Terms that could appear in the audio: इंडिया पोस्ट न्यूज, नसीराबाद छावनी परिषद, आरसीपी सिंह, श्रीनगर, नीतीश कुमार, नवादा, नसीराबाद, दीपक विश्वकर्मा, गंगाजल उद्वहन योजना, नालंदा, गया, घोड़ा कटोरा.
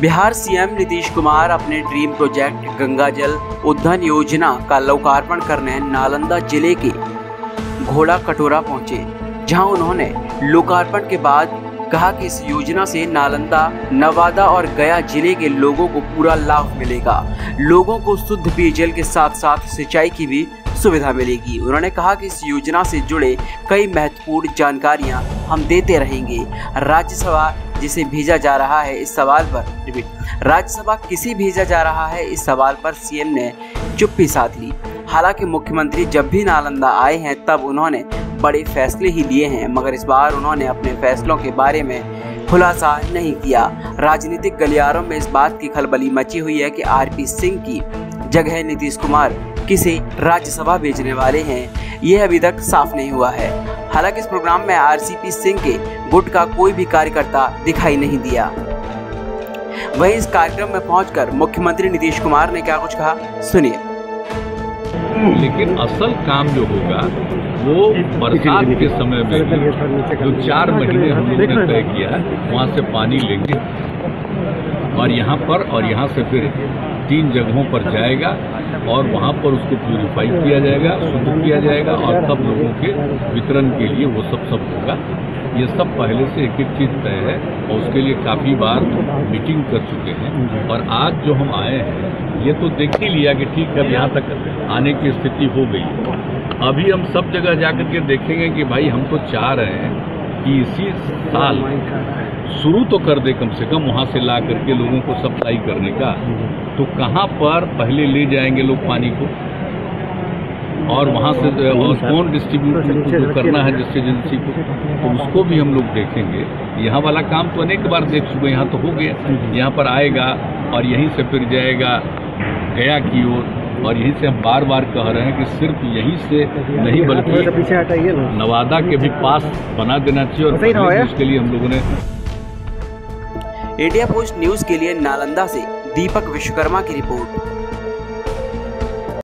Bihar CM नीतीश कुमार अपने dream project गंगाजल उद्वहन योजना का लोकार्पण करने नालंदा जिले के घोड़ा कटोरा पहुंचे, जहां उन्होंने लोकार्पण के बाद कहा कि इस योजना से नालंदा, नवादा और गया जिले के लोगों को पूरा लाभ मिलेगा। लोगों को शुद्ध पेयजल के साथ साथ सिंचाई की भी सुविधा मिलेगी। उन्होंने कहा कि इस योजना से जुड़े कई महत्वपूर्ण जानकारियां हम देते रहेंगे। राज्यसभा जिसे भेजा जा रहा है इस सवाल पर राज्यसभा किसी भेजा जा रहा है इस सवाल पर सीएम ने चुप्पी साध ली। हालांकि मुख्यमंत्री जब भी नालंदा आए हैं तब उन्होंने बड़े फैसले ही लिए हैं, मगर इस बार उन्होंने अपने फैसलों के बारे में खुलासा नहीं किया। राजनीतिक गलियारों में इस बात की खलबली मची हुई है कि आरपी सिंह की जगह नीतीश कुमार किसे राज्यसभा भेजने वाले हैं, यह अभी तक साफ नहीं हुआ है। हालांकि इस प्रोग्राम में आरसीपी सिंह के गुट का कोई भी कार्यकर्ता दिखाई नहीं दिया। वहीं इस कार्यक्रम में पहुंचकर मुख्यमंत्री नीतीश कुमार ने क्या कुछ कहा, सुनिए। लेकिन असल काम जो होगा वो बरसात के समय में, जो 4 महीने हमने तय किया है, वहाँ से पानी लेंगे और यहाँ पर और यहाँ से फिर 3 जगहों पर जाएगा और वहाँ पर उसको प्यूरिफाई किया जाएगा, शुद्ध किया जाएगा और सब लोगों के वितरण के लिए वो सब होगा। ये सब पहले से एक एक चीज तय है और उसके लिए काफ़ी बार मीटिंग कर चुके हैं। और आज जो हम आए हैं ये तो देख ही लिया कि ठीक है, यहाँ तक आने की स्थिति हो गई। अभी हम सब जगह जाकर के देखेंगे कि भाई हम तो चाह रहे हैं कि इसी साल शुरू तो कर दे, कम से कम वहाँ से ला करके लोगों को सप्लाई करने का। तो कहाँ पर पहले ले जाएंगे लोग पानी को और वहाँ से कौन डिस्ट्रीब्यूट करना है जिस एजेंसी को, तो उसको भी हम लोग देखेंगे। यहाँ वाला काम तो अनेक बार देख चुके, यहाँ तो हो गया, यहाँ पर आएगा और यहीं से फिर जाएगा गया की ओर। और यहीं से हम बार बार कह रहे हैं कि सिर्फ यहीं से नहीं बल्कि नवादा के भी पास बना देना चाहिए और उसके लिए हम लोगों ने। इंडिया पोस्ट न्यूज के लिए नालंदा से दीपक विश्वकर्मा की रिपोर्ट।